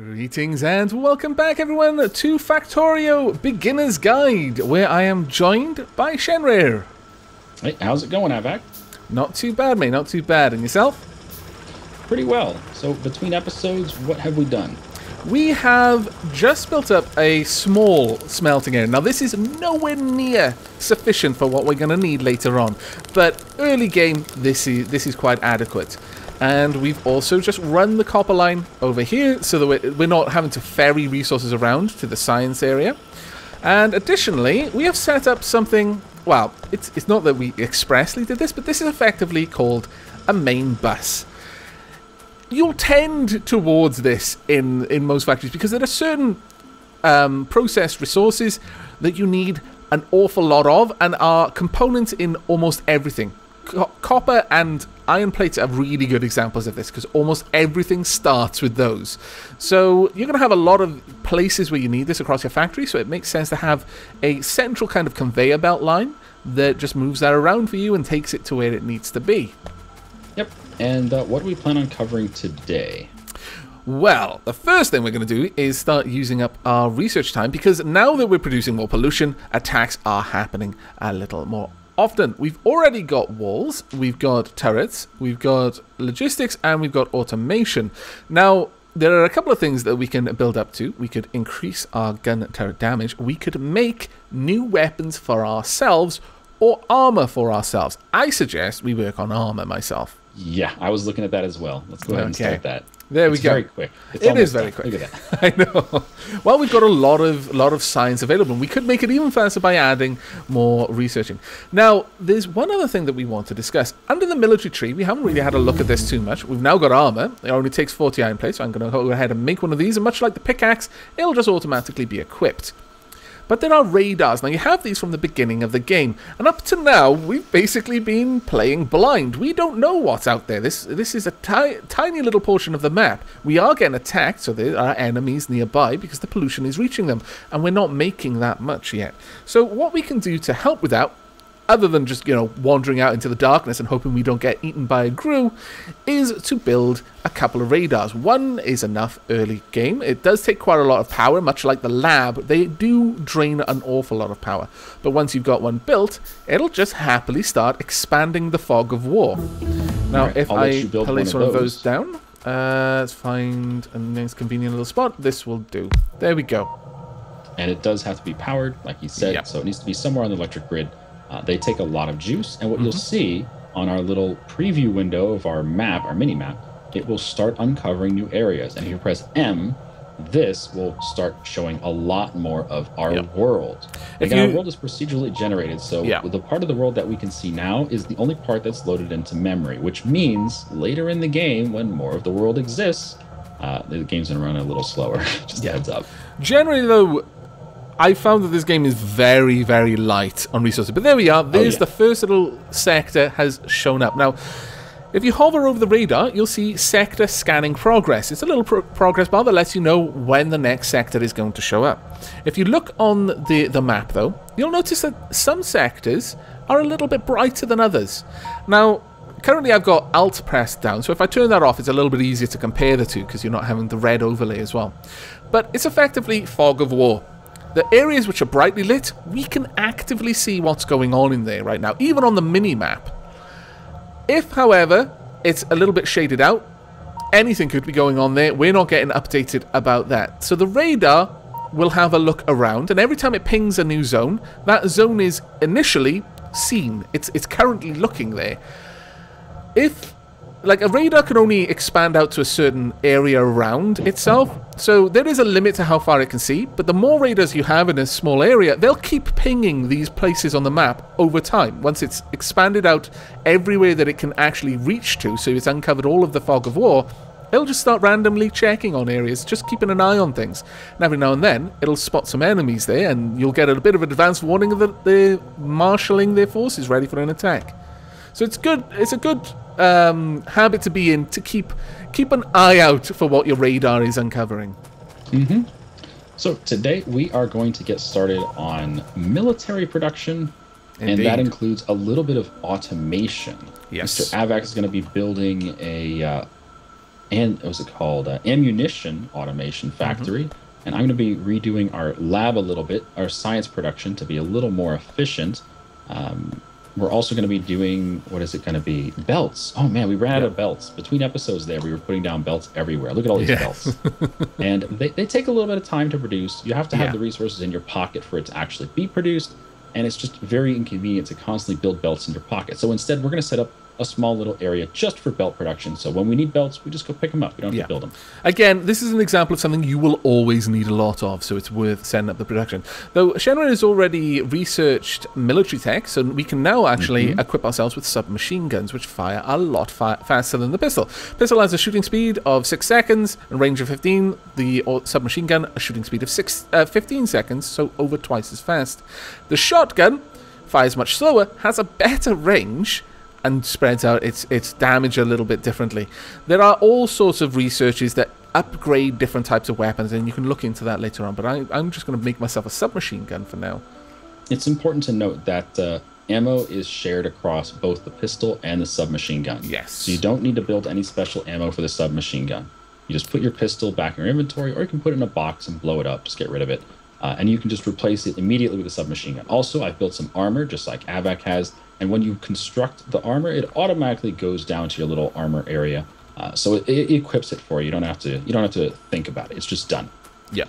Greetings and welcome back everyone to Factorio Beginner's Guide, where I am joined by Shenrry. Hey, how's it going, Aavak? Not too bad, mate, not too bad. And yourself? Pretty well. So between episodes, what have we done? We have just built up a small smelting area. Now this is nowhere near sufficient for what we're going to need later on, but early game this is quite adequate. And we've also just run the copper line over here so that we're not having to ferry resources around to the science area. And additionally, we have set up something, well, it's not that we expressly did this, but this is effectively called a main bus. You'll tend towards this in most factories because there are certain processed resources that you need an awful lot of and are components in almost everything. Copper and iron plates are really good examples of this because almost everything starts with those. So you're going to have a lot of places where you need this across your factory, so it makes sense to have a central kind of conveyor belt line that just moves that around for you and takes it to where it needs to be. Yep. And what do we plan on covering today? Well, the first thing we're going to do is start using up our research time, because now that we're producing more pollution, attacks are happening a little more often. We've already got walls, we've got turrets, we've got logistics, and we've got automation. Now, there are a couple of things that we can build up to. We could increase our gun turret damage. We could make new weapons for ourselves or armor for ourselves. I suggest we work on armor myself. Yeah, I was looking at that as well. Let's go ahead and start that. There we go. Very quick. It is very quick. Look at that. I know. Well, we've got a lot of science available, and we could make it even faster by adding more researching. Now, there's one other thing that we want to discuss. Under the military tree, we haven't really had a look at this too much. We've now got armor. It only takes 40 iron plates, so I'm going to go ahead and make one of these. And much like the pickaxe, it'll just automatically be equipped. But there are radars. Now, you have these from the beginning of the game. And up to now, we've basically been playing blind. We don't know what's out there. This is a tiny little portion of the map. We are getting attacked, so there are enemies nearby because the pollution is reaching them. And we're not making that much yet. So what we can do to help with that, other than just, wandering out into the darkness and hoping we don't get eaten by a grue, is to build a couple of radars. One is enough early game. It does take quite a lot of power, much like the lab. They do drain an awful lot of power. But once you've got one built, it'll just happily start expanding the fog of war. Now, right, if I place one of those down, let's find a nice convenient little spot. This will do. There we go. And it does have to be powered, like you said, so it needs to be somewhere on the electric grid. They take a lot of juice, and what you'll see on our little preview window of our map, our mini-map, it will start uncovering new areas. And if you press M, this will start showing a lot more of our world. Again, our world is procedurally generated, so the part of the world that we can see now is the only part that's loaded into memory, which means later in the game, when more of the world exists, the game's going to run a little slower. Just heads up. Generally, though, I found that this game is very, very light on resources. But there we are. There's the first little sector has shown up. Now, if you hover over the radar, you'll see sector scanning progress. It's a little progress bar that lets you know when the next sector is going to show up. If you look on the map, though, you'll notice that some sectors are a little bit brighter than others. Now, currently I've got Alt pressed down, so if I turn that off, it's a little bit easier to compare the two because you're not having the red overlay as well. But it's effectively fog of war. The areas which are brightly lit, we can actively see what's going on in there right now, even on the mini-map. If, however, it's a little bit shaded out, anything could be going on there. We're not getting updated about that. So the radar will have a look around, and every time it pings a new zone, that zone is initially seen. It's currently looking there. If... like, a radar can only expand out to a certain area around itself, so there is a limit to how far it can see, but the more radars you have in a small area, they'll keep pinging these places on the map over time, once it's expanded out everywhere that it can actually reach to, so it's uncovered all of the fog of war. It'll just start randomly checking on areas, just keeping an eye on things. And every now and then, it'll spot some enemies there, and you'll get a bit of an advance warning that they're marshalling their forces ready for an attack. So it's good. It's a good habit to be in to keep an eye out for what your radar is uncovering. So today we are going to get started on military production, and that includes a little bit of automation. Yes, Mr. Aavak is going to be building a and what's it called, ammunition automation factory. Mm-hmm. And I'm going to be redoing our lab a little bit, our science production, to be a little more efficient. We're also going to be doing, what is it going to be? Belts. Oh man, we ran out of belts. Between episodes there, we were putting down belts everywhere. Look at all these belts. And they take a little bit of time to produce. You have to have the resources in your pocket for it to actually be produced. And it's just very inconvenient to constantly build belts in your pocket. So instead, we're going to set up a small little area just for belt production. So when we need belts, we just go pick them up. We don't have to build them. Again, this is an example of something you will always need a lot of, so it's worth setting up the production. Though Shenrry has already researched military tech, so we can now actually equip ourselves with submachine guns, which fire a lot faster than the pistol. Pistol has a shooting speed of 6 seconds and range of 15. The submachine gun, a shooting speed of 15 seconds, so over twice as fast. The shotgun fires much slower, has a better range, and spreads out its damage a little bit differently. There are all sorts of researches that upgrade different types of weapons, and you can look into that later on, but I'm just going to make myself a submachine gun for now. It's important to note that ammo is shared across both the pistol and the submachine gun. Yes. So you don't need to build any special ammo for the submachine gun. You just put your pistol back in your inventory, or you can put it in a box and blow it up, just get rid of it. And you can just replace it immediately with a submachine gun. Also, I've built some armor, just like Aavak has. And when you construct the armor, it automatically goes down to your little armor area. So it equips it for you. You don't have to think about it. It's just done. Yeah.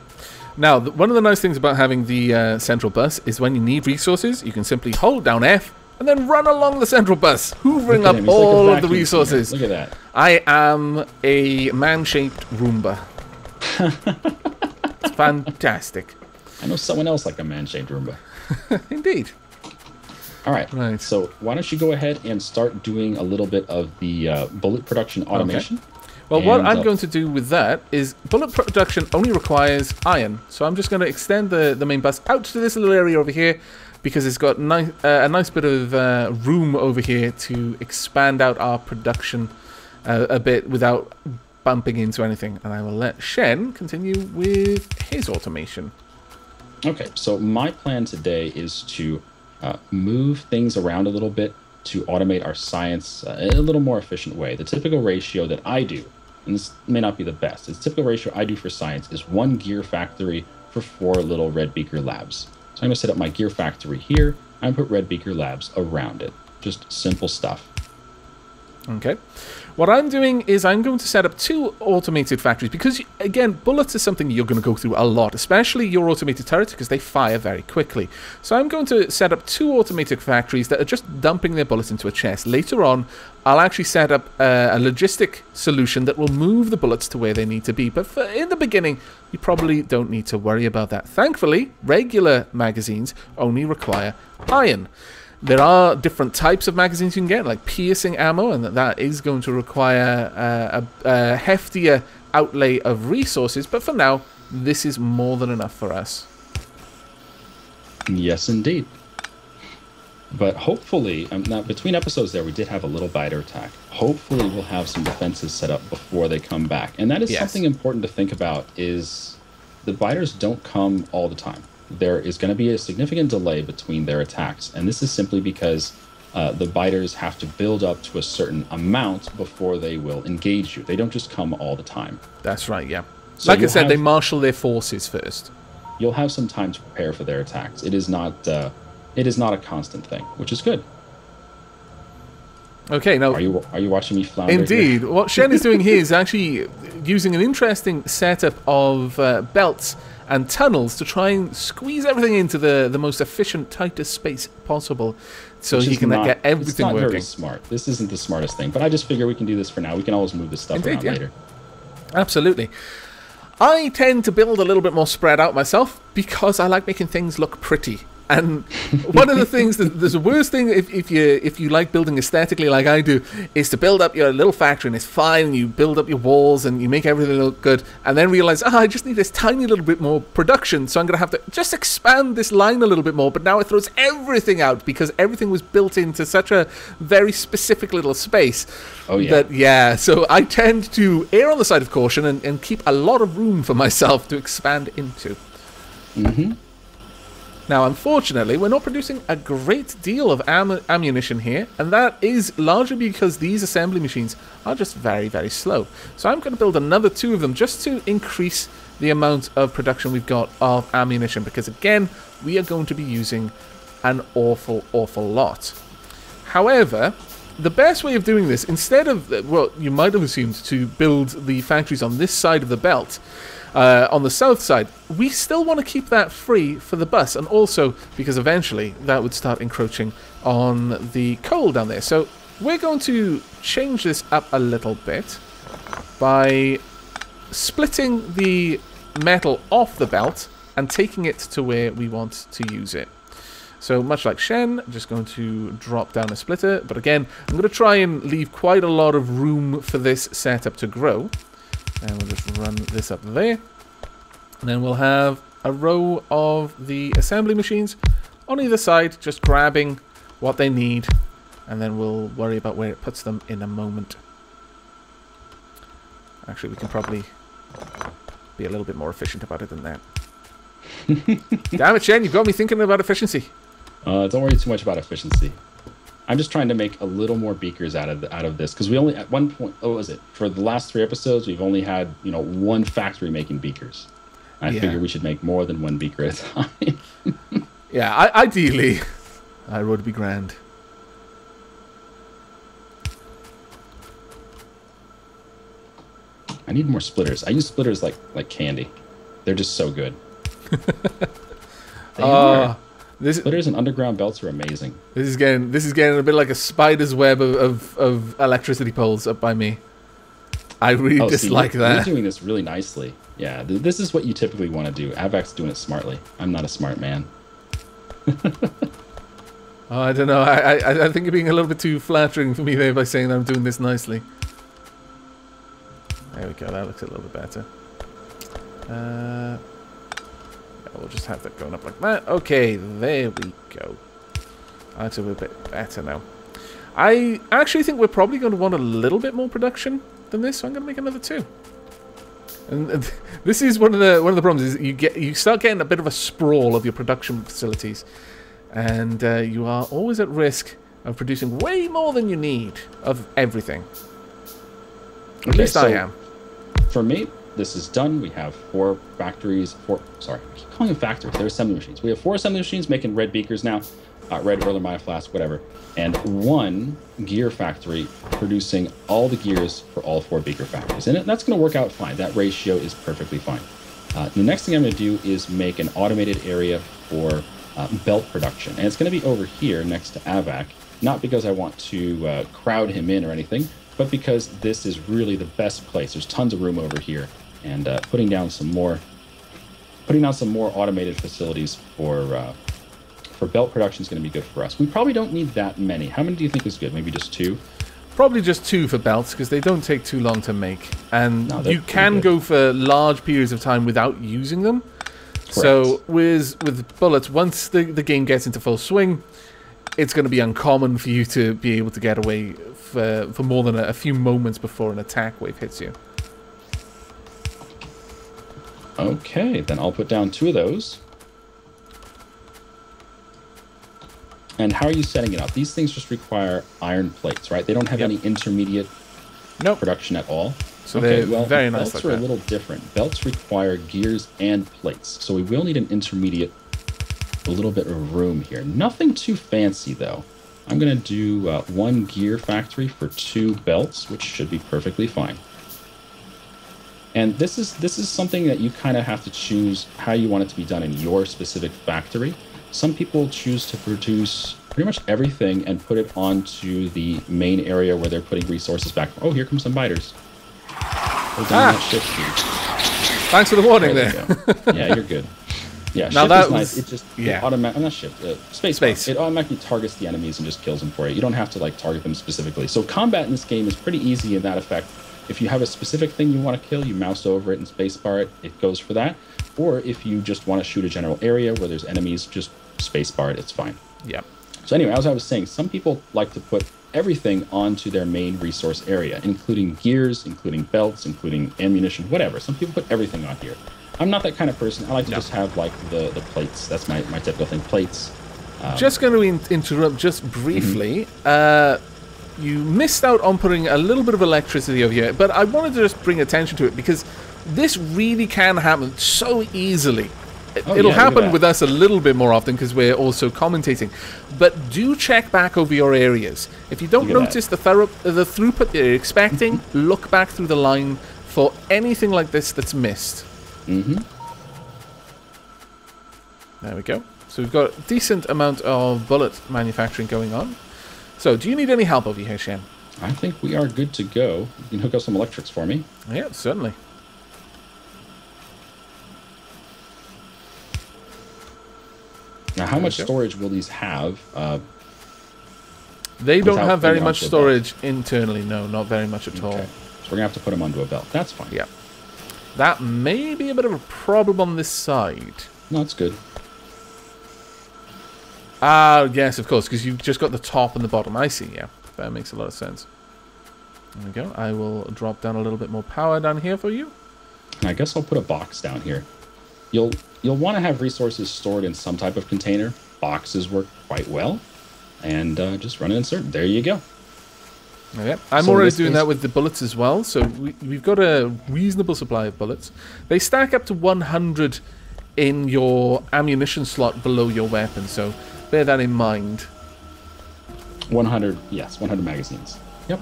Now, one of the nice things about having the central bus is when you need resources, you can simply hold down F and then run along the central bus, hoovering up all of the resources. Look at that. I am a man-shaped Roomba. It's fantastic. I know someone else like a man-shaped Roomba. Indeed. All right. Right. So why don't you go ahead and start doing a little bit of the bullet production automation. Okay. Well, what I'm going to do with that is bullet production only requires iron. So I'm just going to extend the main bus out to this little area over here because it's got a nice bit of room over here to expand out our production a bit without bumping into anything. And I will let Shen continue with his automation. Okay. So my plan today is to move things around a little bit to automate our science in a little more efficient way. The typical ratio that I do, and this may not be the best, the typical ratio I do for science is 1 gear factory for 4 little red beaker labs. So I'm going to set up my gear factory here. I'm going to put red beaker labs around it. Just simple stuff. Okay. What I'm doing is I'm going to set up 2 automated factories because, again, bullets is something you're going to go through a lot, especially your automated turrets because they fire very quickly. So I'm going to set up 2 automated factories that are just dumping their bullets into a chest. Later on, I'll actually set up a logistic solution that will move the bullets to where they need to be. But in the beginning, you probably don't need to worry about that. Thankfully, regular magazines only require iron. There are different types of magazines you can get, like piercing ammo, and that is going to require a heftier outlay of resources. But for now, this is more than enough for us. Yes, indeed. But hopefully, now between episodes there, we did have a little biter attack. Hopefully, we'll have some defenses set up before they come back. And that is something important to think about, is the biters don't come all the time. There is going to be a significant delay between their attacks. And this is simply because the biters have to build up to a certain amount before they will engage you. They don't just come all the time. That's right, yeah. So like I said, they marshal their forces first. You'll have some time to prepare for their attacks. It is not a constant thing, which is good. Okay, now are you watching me flounder? Indeed, here? What Shen is doing here is actually using an interesting setup of belts and tunnels to try and squeeze everything into the most efficient, tightest space possible, so he can get everything working. It's not very smart. This isn't the smartest thing, but I just figure we can do this for now. We can always move this stuff around later. Absolutely. I tend to build a little bit more spread out myself because I like making things look pretty. And one of the things, the worst thing if you like building aesthetically like I do, is to build up your little factory and it's fine and you build up your walls and you make everything look good and then realize, I just need this tiny little bit more production, so I'm going to have to just expand this line a little bit more, but now it throws everything out because everything was built into such a very specific little space. Oh, yeah. So I tend to err on the side of caution and keep a lot of room for myself to expand into. Mm-hmm. Now, unfortunately, we're not producing a great deal of ammunition here, and that is largely because these assembly machines are just very, very slow. So I'm going to build another two of them just to increase the amount of production we've got of ammunition, because again, we are going to be using an awful, awful lot. However, the best way of doing this, instead of, well, you might have assumed to build the factories on this side of the belt, on the south side, we still want to keep that free for the bus, and also because eventually that would start encroaching on the coal down there. So we're going to change this up a little bit by splitting the metal off the belt and taking it to where we want to use it. So much like Shen, I'm just going to drop down a splitter, but again, I'm going to try and leave quite a lot of room for this setup to grow. And we'll just run this up there. And then we'll have a row of the assembly machines on either side, just grabbing what they need. And then we'll worry about where it puts them in a moment. Actually, we can probably be a little bit more efficient about it than that. Damn it, Shen, you've got me thinking about efficiency. Don't worry too much about efficiency. I'm just trying to make a little more beakers out of this, because we only at one point, oh, was it for the last 3 episodes we've only had, you know, 1 factory making beakers. I figure we should make more than 1 beaker at a time. Yeah, ideally, I would be grand. I need more splitters. I use splitters like candy. They're just so good. Splitters and underground belts are amazing. This is getting a bit like a spider's web of electricity poles up by me. I really dislike that. You're doing this really nicely. Yeah, this is what you typically want to do. Avak's doing it smartly. I'm not a smart man. Oh, I don't know. I think you're being a little bit too flattering for me there by saying that I'm doing this nicely. There we go. That looks a little bit better. We'll just have that going up like that. Okay, there we go. That's a little bit better now. I actually think we're probably going to want a little bit more production than this, so I'm going to make another 2. And this is one of the problems is you start getting a bit of a sprawl of your production facilities, and you are always at risk of producing way more than you need of everything. At least I am. For me, this is done. We have 4 factories. 4, sorry, I keep calling them factories. They're assembly machines. We have 4 assembly machines making red beakers now, red Erlenmeyer flasks, whatever, and 1 gear factory producing all the gears for all 4 beaker factories. And that's going to work out fine. That ratio is perfectly fine. The next thing I'm going to do is make an automated area for belt production, and it's going to be over here next to Aavak. Not because I want to crowd him in or anything, but because this is really the best place. There's tons of room over here. And putting down some more automated facilities for belt production is going to be good for us. We probably don't need that many. How many do you think is good? Maybe just 2? Probably just 2 for belts, because they don't take too long to make. And you can go for large periods of time without using them. Correct. So with bullets, once the game gets into full swing, it's going to be uncommon for you to be able to get away for more than a few moments before an attack wave hits you. Okay, then I'll put down 2 of those. And how are you setting it up? These things just require iron plates, right? They don't have any intermediate production at all. So okay, well, very nice. Belts are a little different. Belts require gears and plates. So we will need an intermediate, a little bit of room here. Nothing too fancy, though. I'm going to do 1 gear factory for 2 belts, which should be perfectly fine. And this is something that you kind of have to choose how you want it to be done in your specific factory. Some people choose to produce pretty much everything and put it onto the main area where they're putting resources back. Oh, here comes some biters. Thanks for the warning there. Yeah, you're good. Yeah, now shift that is nice. It just space. It automatically targets the enemies and just kills them for you. You don't have to like target them specifically. So combat in this game is pretty easy in that effect. If you have a specific thing you want to kill, you mouse over it and spacebar it. It goes for that. Or if you just want to shoot a general area where there's enemies, just spacebar it. It's fine. Yeah. So anyway, as I was saying, some people like to put everything onto their main resource area, including gears, including belts, including ammunition, whatever. Some people put everything on here. I'm not that kind of person. I like to just have like the plates. That's my typical thing. Plates. Just going to interrupt just briefly. You missed out on putting a little bit of electricity over here, but I wanted to just bring attention to it because this really can happen so easily. It'll happen with us a little bit more often because we're also commentating. But do check back over your areas. If you don't notice the throughput that you're expecting, look back through the line for anything like this that's missed. There we go. So we've got a decent amount of bullet manufacturing going on. So do you need any help over here, Shen? I think we are good to go. You can hook up some electrics for me. Yeah, certainly. Now, how much storage will these have? They don't have very much storage internally. No, not very much at all. So we're going to have to put them onto a belt. That's fine. Yeah. That may be a bit of a problem on this side. No, it's good. Ah, yes, of course, because you've just got the top and the bottom. I see, yeah. That makes a lot of sense. There we go. I will drop down a little bit more power down here for you. I guess I'll put a box down here. You'll want to have resources stored in some type of container. Boxes work quite well. And just run it in certain. There you go. Okay. I'm already doing that with the bullets as well. So we've got a reasonable supply of bullets. They stack up to 100 in your ammunition slot below your weapon. So bear that in mind. 100, yes, 100 magazines. Yep.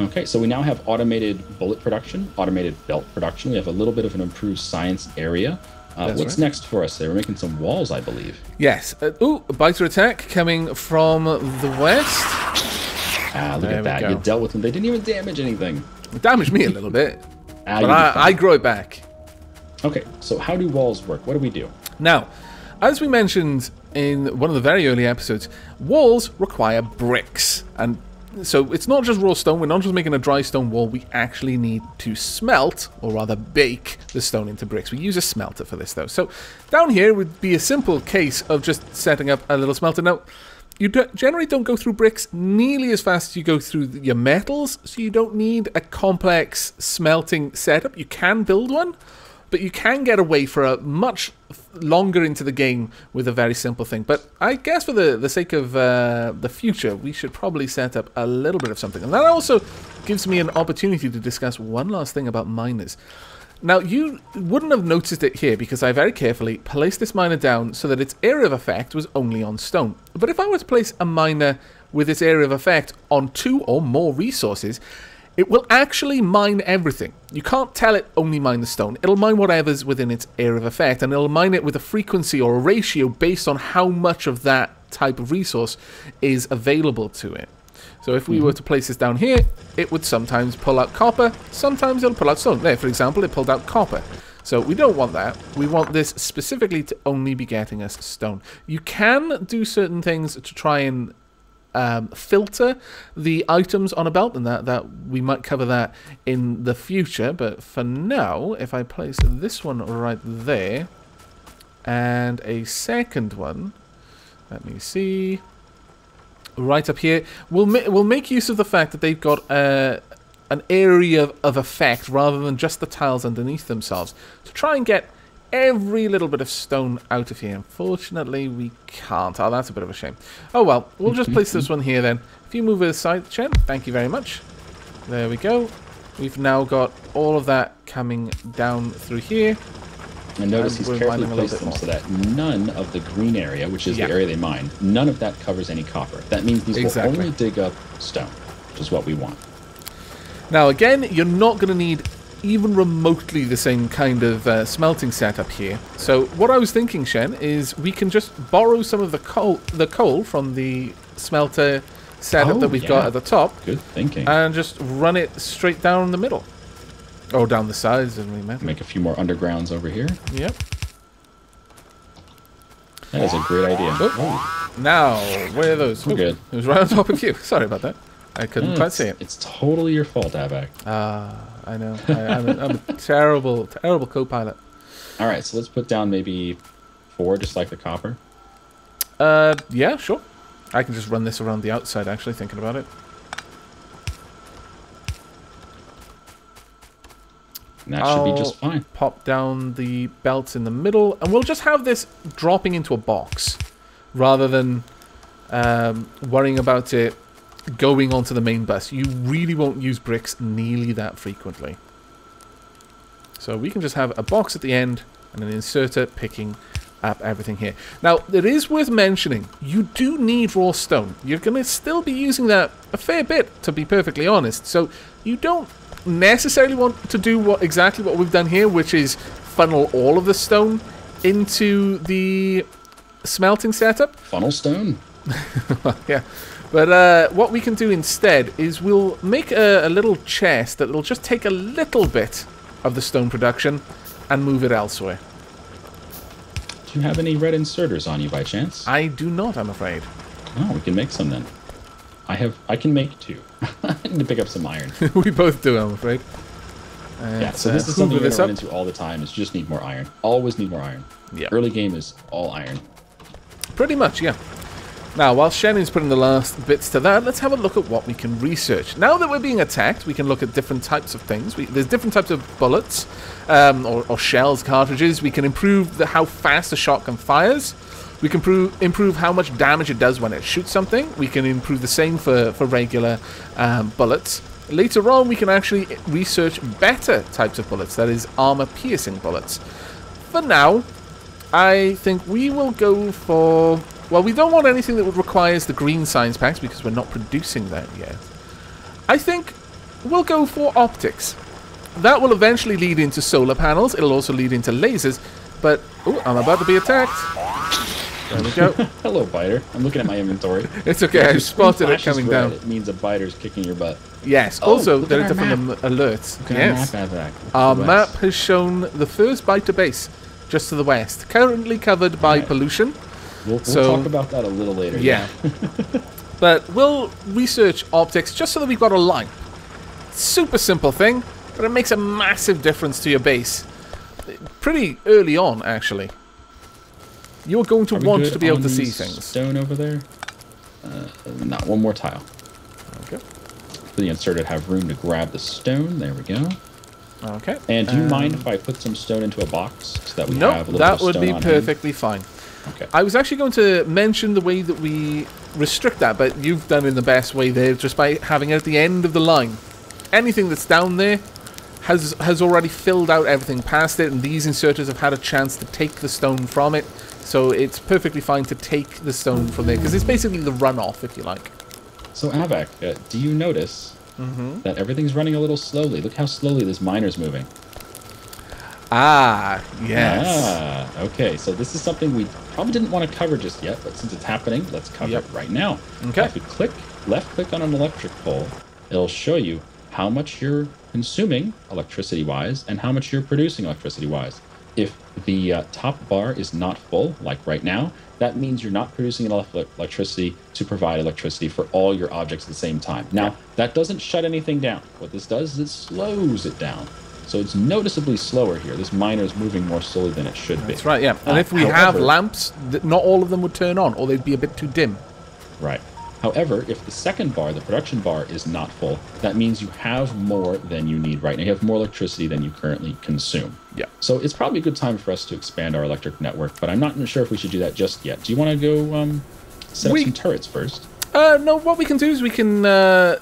Okay, so we now have automated bullet production, automated belt production. We have a little bit of an improved science area. What's next for us there? We're making some walls, I believe. Yes. Ooh, biter attack coming from the west. Ah, look at that. You dealt with them. They didn't even damage anything. It damaged me a little bit. But I grow it back. Okay, so how do walls work? What do we do? Now, as we mentioned in one of the very early episodes, walls require bricks. And so it's not just raw stone. We're not just making a dry stone wall. We actually need to smelt, or rather bake, the stone into bricks. We use a smelter for this, though. So down here would be a simple case of just setting up a little smelter. Now, you generally don't go through bricks nearly as fast as you go through your metals, so you don't need a complex smelting setup. You can build one, but you can get away for a much longer into the game with a very simple thing. But I guess for the sake of the future, we should probably set up a little bit of something. And that also gives me an opportunity to discuss one last thing about miners. Now, you wouldn't have noticed it here because I very carefully placed this miner down so that its area of effect was only on stone. But if I were to place a miner with its area of effect on 2 or more resources, it will actually mine everything. You can't tell it only mine the stone. It'll mine whatever's within its area of effect, and it'll mine it with a frequency or a ratio based on how much of that type of resource is available to it. So if we were to place this down here, it would sometimes pull out copper, sometimes it'll pull out stone. There, for example, it pulled out copper. So we don't want that. We want this specifically to only be getting us stone. You can do certain things to try and filter the items on a belt, and that we might cover that in the future. But for now, if I place this one right there and a second one, let me see, right up here, we'll make use of the fact that they've got an area of effect rather than just the tiles underneath themselves to try and get every little bit of stone out of here. Unfortunately, we can't. Oh, that's a bit of a shame. Oh, well, we'll just place this one here then. If you move aside, Chen, thank you very much. There we go. We've now got all of that coming down through here. And notice he's carefully placed them so that none of the green area, which is the area they mine, none of that covers any copper. That means these will only dig up stone, which is what we want. Now, again, you're not going to need even remotely the same kind of smelting setup here. So what I was thinking, Shen, is we can just borrow some of the coal from the smelter setup that we've got at the top. Good thinking. And just run it straight down the middle. Or down the sides, doesn't really matter. Make a few more undergrounds over here. Yep. That is a great idea. Oh. Now, where are those? We're good. It was right on top of you. Sorry about that. I couldn't quite see it. It's totally your fault, Aavak. I know. I'm a terrible, terrible co-pilot. All right, so let's put down maybe 4, just like the copper. Yeah, sure. I can just run this around the outside, actually, thinking about it. And that should be just fine. Pop down the belts in the middle, and we'll just have this dropping into a box rather than worrying about it going onto the main bus. You really won't use bricks nearly that frequently. So we can just have a box at the end and an inserter picking up everything here. Now, it is worth mentioning, you do need raw stone. You're going to still be using that a fair bit, to be perfectly honest. So you don't necessarily want to do exactly what we've done here, which is funnel all of the stone into the smelting setup. Funnel stone? Yeah. But what we can do instead is we'll make a little chest that will just take a little bit of the stone production and move it elsewhere. Do you have any red inserters on you by chance? I do not, I'm afraid. Oh, we can make some then. I can make two. I need to pick up some iron. We both do, I'm afraid. Yeah, so this is something we run into all the time. Is you just need more iron. Always need more iron. Yeah. Early game is all iron. Pretty much, yeah. Now, while Shannon's putting the last bits to that, let's have a look at what we can research. Now that we're being attacked, we can look at different types of things. There's different types of bullets or shells, cartridges. We can improve how fast a shotgun fires. We can improve how much damage it does when it shoots something. We can improve the same for regular bullets. Later on, we can actually research better types of bullets. That is, armor-piercing bullets. For now, I think we will go for... Well, we don't want anything that requires the green science packs because we're not producing that yet. I think we'll go for optics. That will eventually lead into solar panels. It'll also lead into lasers. But, oh, I'm about to be attacked. There we go. Hello, biter. I'm looking at my inventory. It's okay. I spotted it coming down. It means a biter's kicking your butt. Yes. Oh, also, there are different alerts. Yes. Our map has shown the first biter base just to the west. Currently covered by pollution. We'll talk about that a little later. Yeah. But we'll research optics just so that we've got a line. Super simple thing, but it makes a massive difference to your base. Pretty early on, actually. You're going to want to be able to see things. Stone over there. Not one more tile. Okay. For the inserter to have room to grab the stone. There we go. Okay. And do you mind if I put some stone into a box so that we have a little bit of stone? That would be perfectly fine. Okay. I was actually going to mention the way that we restrict that, but you've done it in the best way there, just by having it at the end of the line. Anything that's down there has already filled out everything past it, and these inserters have had a chance to take the stone from it, so it's perfectly fine to take the stone from there, because it's basically the runoff, if you like. So, Aavak, do you notice that everything's running a little slowly? Look how slowly this miner's moving. Ah, yes. Ah, okay, so this is something we probably didn't want to cover just yet, but since it's happening, let's cover it right now. Okay. If you left click on an electric pole, it'll show you how much you're consuming electricity-wise and how much you're producing electricity-wise. If the top bar is not full, like right now, that means you're not producing enough electricity to provide electricity for all your objects at the same time. Now, that doesn't shut anything down. What this does is it slows it down. So it's noticeably slower here. This miner is moving more slowly than it should be. That's right, yeah. And if we have lamps, not all of them would turn on, or they'd be a bit too dim. Right. However, if the second bar, the production bar, is not full, that means you have more than you need right now. You have more electricity than you currently consume. Yeah. So it's probably a good time for us to expand our electric network, but I'm not sure if we should do that just yet. Do you want to go set up some turrets first? No, what we can do is we can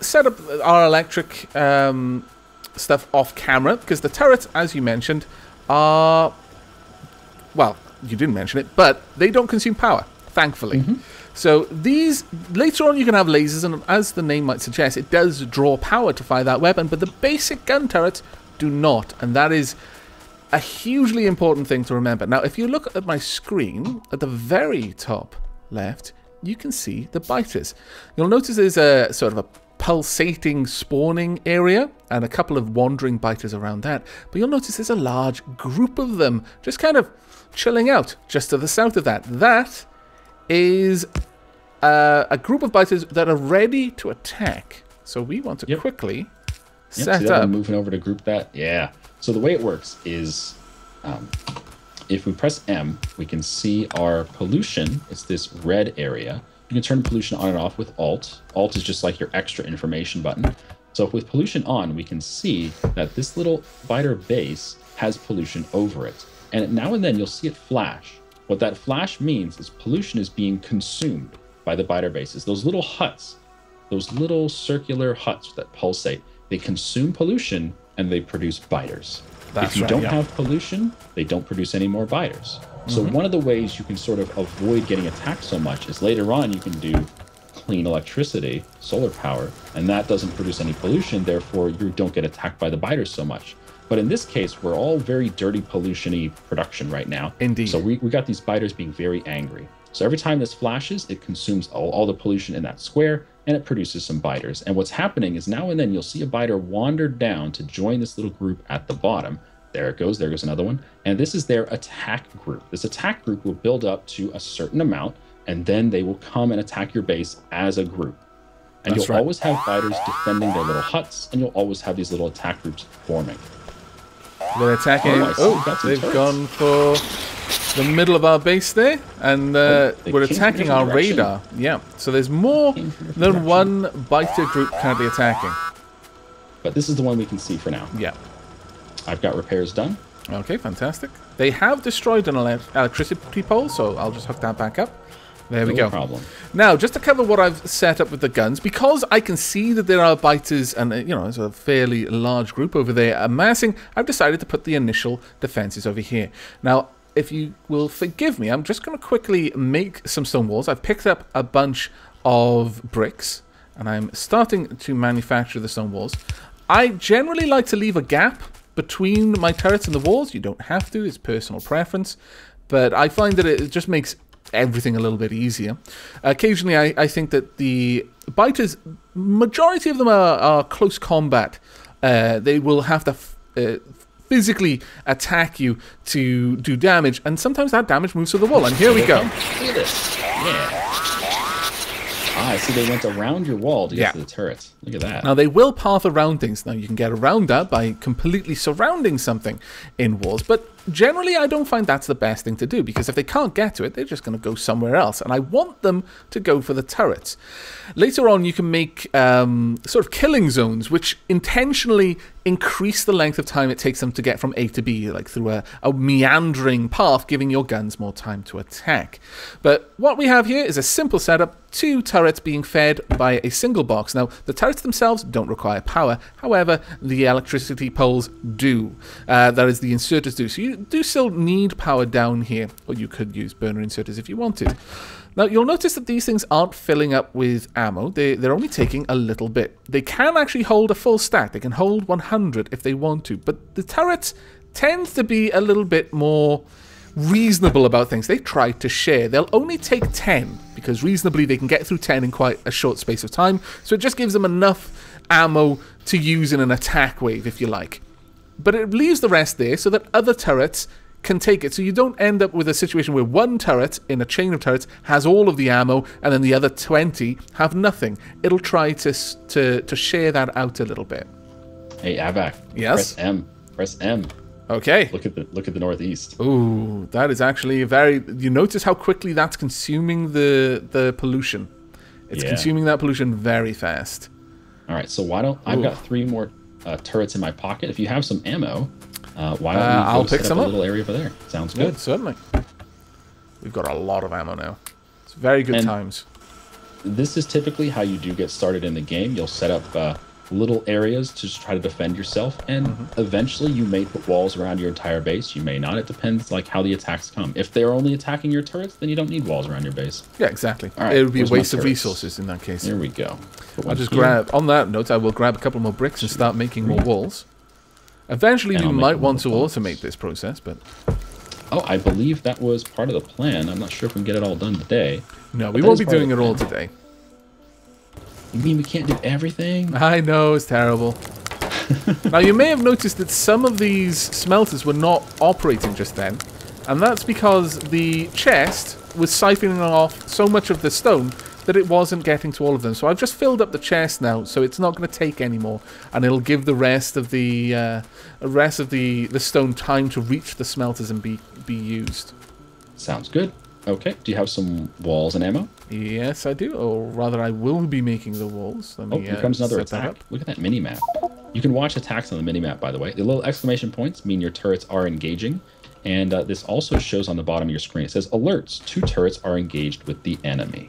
set up our electric... stuff off camera, because the turrets, as you mentioned, are, well, you didn't mention it, but they don't consume power, thankfully. So these, later on you can have lasers, and as the name might suggest, it does draw power to fire that weapon, but the basic gun turrets do not, and that is a hugely important thing to remember. Now, if you look at my screen, at the very top left, you can see the biters. You'll notice there's a sort of a pulsating spawning area and a couple of wandering biters around that, but you'll notice there's a large group of them just kind of chilling out just to the south of that. That is a group of biters that are ready to attack, so we want to quickly set up. I'm moving over to group that. Yeah, so the way it works is if we press M, we can see our pollution. It's this red area. You can turn pollution on and off with Alt. Alt is just like your extra information button. So with pollution on, we can see that this little fighter base has pollution over it. And now and then you'll see it flash. What that flash means is pollution is being consumed by the fighter bases. Those little huts, those little circular huts that pulsate, they consume pollution and they produce biters. If you don't have pollution, they don't produce any more biters. So one of the ways you can sort of avoid getting attacked so much is later on you can do clean electricity, solar power, and that doesn't produce any pollution, therefore you don't get attacked by the biters so much. But in this case, we're all very dirty, pollution-y production right now. Indeed. So we got these biters being very angry. So every time this flashes, it consumes all the pollution in that square, and it produces some biters. And what's happening is now and then you'll see a biter wander down to join this little group at the bottom. There goes another one. And this is their attack group. This attack group will build up to a certain amount, and then they will come and attack your base as a group. And you'll always have biters defending their little huts, and you'll always have these little attack groups forming. They're attacking. Oh, they've gone for the middle of our base there, and we're attacking our radar. Yeah, so there's more than one biter group can be attacking. But this is the one we can see for now. Yeah. I've got repairs done. Okay, fantastic. They have destroyed an electricity pole, so I'll just hook that back up. There we go. No problem. Now, just to cover what I've set up with the guns, because I can see that there are biters and, you know, it's a fairly large group over there amassing, I've decided to put the initial defenses over here. Now, if you will forgive me, I'm just going to quickly make some stone walls. I've picked up a bunch of bricks, and I'm starting to manufacture the stone walls. I generally like to leave a gap between my turrets and the walls. You don't have to. It's personal preference. But I find that it just makes everything a little bit easier. Occasionally, I think that the biters, majority of them are close combat. They will have to physically attack you to do damage, and sometimes that damage moves to the wall. And here we go. Look at this. Yeah. Ah, so they went around your wall to get to the turret. Look at that. Now, they will path around things. Now, you can get around that by completely surrounding something in walls, but generally, I don't find that's the best thing to do, because if they can't get to it, they're just going to go somewhere else, and I want them to go for the turrets. Later on, you can make sort of killing zones, which intentionally increase the length of time it takes them to get from A to B, like through a meandering path, giving your guns more time to attack. But what we have here is a simple setup, two turrets being fed by a single box. Now, the turrets themselves don't require power, however, the electricity poles do. That is, the inserters do. So you do still need power down here, or you could use burner inserters if you wanted. Now, you'll notice that these things aren't filling up with ammo. They're only taking a little bit. They can actually hold a full stack. They can hold 100 if they want to, but the turrets tend to be a little bit more reasonable about things. They try to share. They'll only take 10, because reasonably they can get through 10 in quite a short space of time, so it just gives them enough ammo to use in an attack wave, if you like. But it leaves the rest there so that other turrets can take it. So you don't end up with a situation where one turret in a chain of turrets has all of the ammo and then the other 20 have nothing. It'll try to share that out a little bit. Hey, Aavak. Yes? Press M. Press M. Okay. Look at the northeast. Ooh, that is actually very... You notice how quickly that's consuming the pollution. It's consuming that pollution very fast. All right, so why don't... I've got three more... turrets in my pocket. If you have some ammo, why don't we pick some up? A little area over there. Sounds good. Certainly. We've got a lot of ammo now. It's very good times. This is typically how you do get started in the game. You'll set up little areas to just try to defend yourself, and eventually you may put walls around your entire base. You may not. It depends like how the attacks come. If they're only attacking your turrets, then you don't need walls around your base. Yeah, exactly. All right, it would be a waste of resources in that case. There we go. I'll just grab, on that note, I will grab a couple more bricks and start making more walls. Eventually, you might want to automate this process, but... Oh, I believe that was part of the plan. I'm not sure if we can get it all done today. No, we won't be doing it all today. You mean we can't do everything? I know, it's terrible. Now, you may have noticed that some of these smelters were not operating just then, and that's because the chest was siphoning off so much of the stone that it wasn't getting to all of them. So I've just filled up the chest now, so it's not going to take any more, and it'll give the rest of the stone time to reach the smelters and be used. Sounds good. Okay, do you have some walls and ammo? Yes, I do. Or rather, I will be making the walls. Let me, here comes another attack. Look at that mini-map. You can watch attacks on the mini-map, by the way. The little exclamation points mean your turrets are engaging. And this also shows on the bottom of your screen. It says, alerts, two turrets are engaged with the enemy.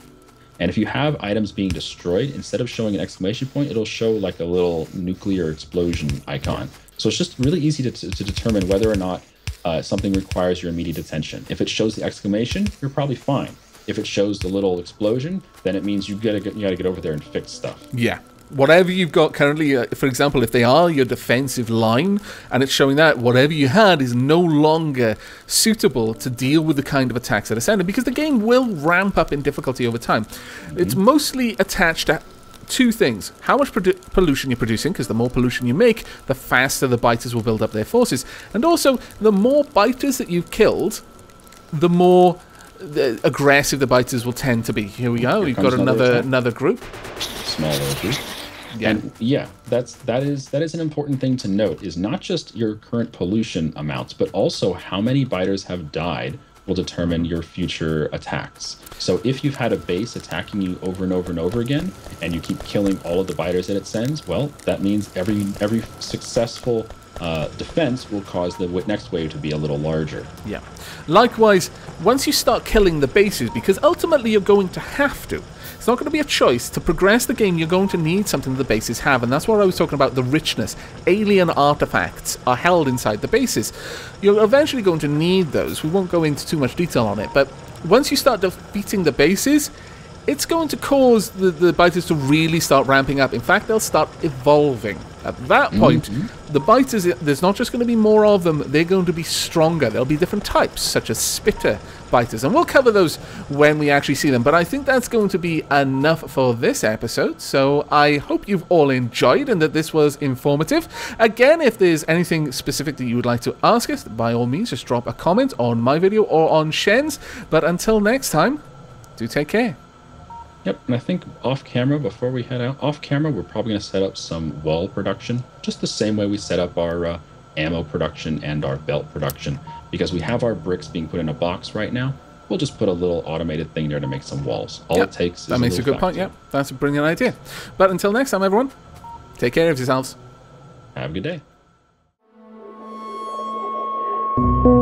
And if you have items being destroyed, instead of showing an exclamation point, it'll show like a little nuclear explosion icon. So it's just really easy to determine whether or not something requires your immediate attention. If it shows the exclamation, you're probably fine. If it shows the little explosion, then it means you gotta get over there and fix stuff. Yeah. Whatever you've got currently, for example, if they are your defensive line, and it's showing that whatever you had is no longer suitable to deal with the kind of attacks that are sending, because the game will ramp up in difficulty over time. Mm-hmm. It's mostly attached to two things. How much pollution you're producing, because the more pollution you make, the faster the biters will build up their forces. And also, the more biters that you've killed, the more aggressive the biters will tend to be. Here we go. We've got another group. Small little group. Yeah. And yeah, that is an important thing to note, is not just your current pollution amounts, but also how many biters have died will determine your future attacks. So if you've had a base attacking you over and over and over again, and you keep killing all of the biters that it sends, well, that means every successful defense will cause the next wave to be a little larger. Yeah. Likewise, once you start killing the bases, because ultimately you're going to have to, it's not going to be a choice. To progress the game, you're going to need something the bases have, and that's what I was talking about, the richness. Alien artifacts are held inside the bases. You're eventually going to need those. We won't go into too much detail on it, but once you start defeating the bases, it's going to cause the biters to really start ramping up. In fact, they'll start evolving. At that point, the biters, there's not just going to be more of them, they're going to be stronger. There'll be different types, such as spitter biters. And we'll cover those when we actually see them. But I think that's going to be enough for this episode. So I hope you've all enjoyed and that this was informative. Again, if there's anything specific that you would like to ask us, by all means, just drop a comment on my video or on Shen's. But until next time, do take care. Yep, and I think off camera, before we head out, off camera, we're probably going to set up some wall production, just the same way we set up our ammo production and our belt production, because we have our bricks being put in a box right now. We'll just put a little automated thing there to make some walls. All it takes is a little factory. That makes a good point, yeah. That's a brilliant idea. But until next time, everyone, take care of yourselves. Have a good day.